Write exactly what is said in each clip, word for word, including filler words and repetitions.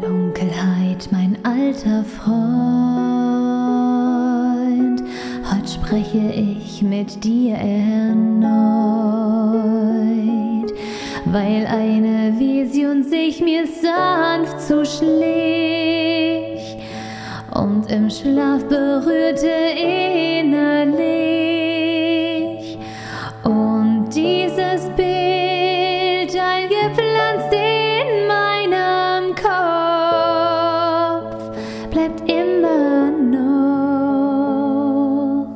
Dunkelheit, mein alter Freund, heute spreche ich mit dir erneut, weil eine Vision sich mir sanft zuschlich und im Schlaf berührte innerlich. Und dieses Bild eingepflanzt in meinem Kopf bleibt immer noch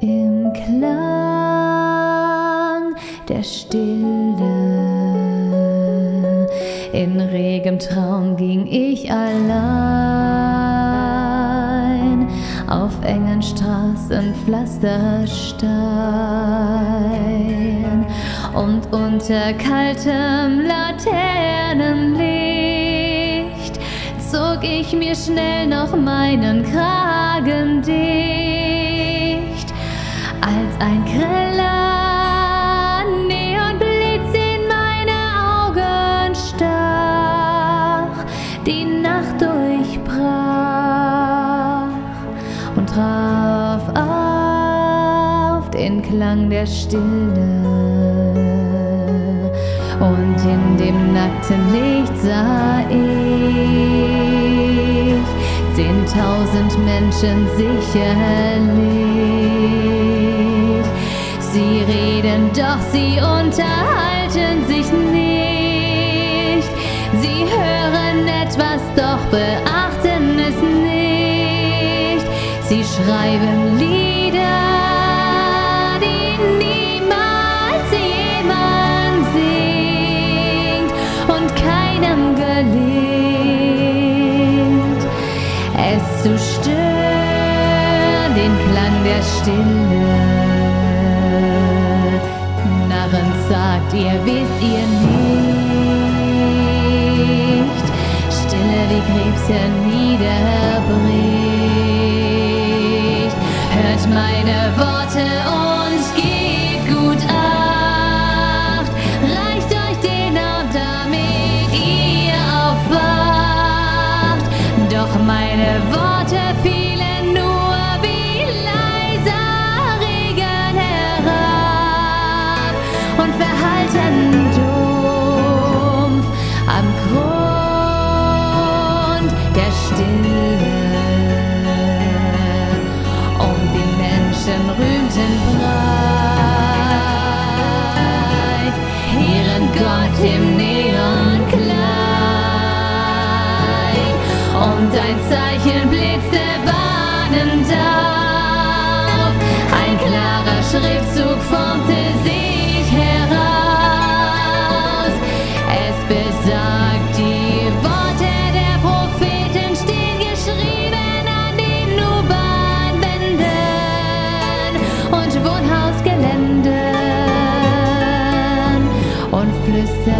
im Klang der Stille. In regem Traum ging ich allein auf engen Straßen, Pflasterstein und unter kaltem Laternenlicht zog ich mir schnell noch meinen Kragen dicht, als ein greller Neonblitz in meine Augen stach, die Nacht durchbrach und traf auf den Klang der Stille. Und in dem nackten Licht sah ich zehntausend Menschen sicherlich. Sie reden, doch sie unterhalten sich nicht. Sie hören etwas, doch beachten es nicht. Sie schreiben Lieder, die niemals jemand singt und keinem gelingt, es zu stören, den Klang der Stille. Narren, sagt ihr, wisst ihr nicht, Stille wie Krebse niederbricht. Hört meine Worte und gebt gut Acht, reicht euch den Arm, damit ihr aufwacht. Doch meine Worte fielen nur wie leiser Regen herab und verhallten dumpf am Grund der Stille. Rühmten breit ihren Gott im Neonkleid und ein Zeichen blitzte warnend auf, ein klarer Schriftzug formte sich heraus, es besagt die Worte der Propheten stehen geschrieben an den Nubanwänden und Wohnhausgeländen und flüstert